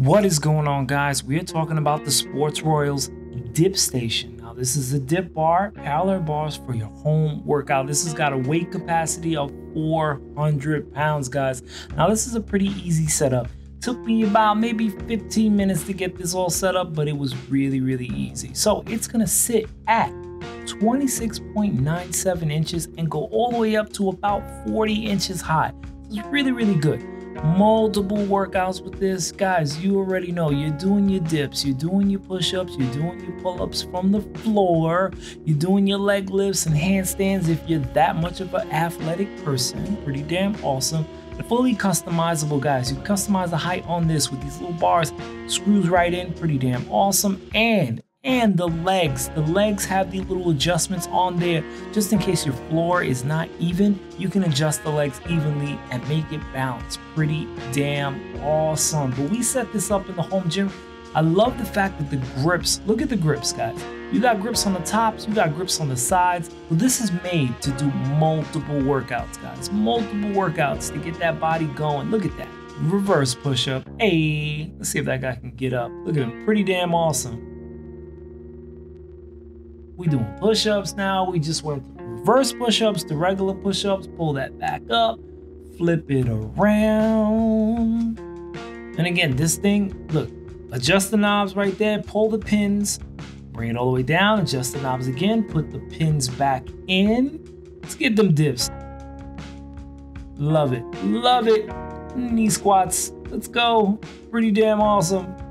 What is going on, guys? We're talking about the Sports Royals dip station. Now, this is the dip bar, parallel bars for your home workout. This has got a weight capacity of 400 pounds, guys. Now, this is a pretty easy setup. Took me about maybe 15 minutes to get this all set up, but it was really easy. So it's gonna sit at 26.97 inches and go all the way up to about 40 inches high. It's really good. Multiple workouts with this, guys. You already know you're doing your dips, you're doing your push-ups, you're doing your pull-ups from the floor, you're doing your leg lifts and handstands. If you're that much of an athletic person, pretty damn awesome. Fully customizable, guys. You can customize the height on this with these little bars, screws right in. Pretty damn awesome. And the legs have the little adjustments on there just in case your floor is not even. You can adjust the legs evenly and make it bounce. Pretty damn awesome. But we set this up in the home gym. I love the fact that the grips, look at the grips, guys. You got grips on the tops, you got grips on the sides. Well, this is made to do multiple workouts, guys. Multiple workouts to get that body going. Look at that. Reverse push-up. Hey, let's see if that guy can get up. Look at him. Pretty damn awesome. We doing push-ups now. We just went from reverse push-ups to regular push-ups. Pull that back up, flip it around. And again, this thing, look, adjust the knobs right there, pull the pins, bring it all the way down, adjust the knobs again, put the pins back in. Let's get them dips. Love it, love it. Knee squats, let's go. Pretty damn awesome.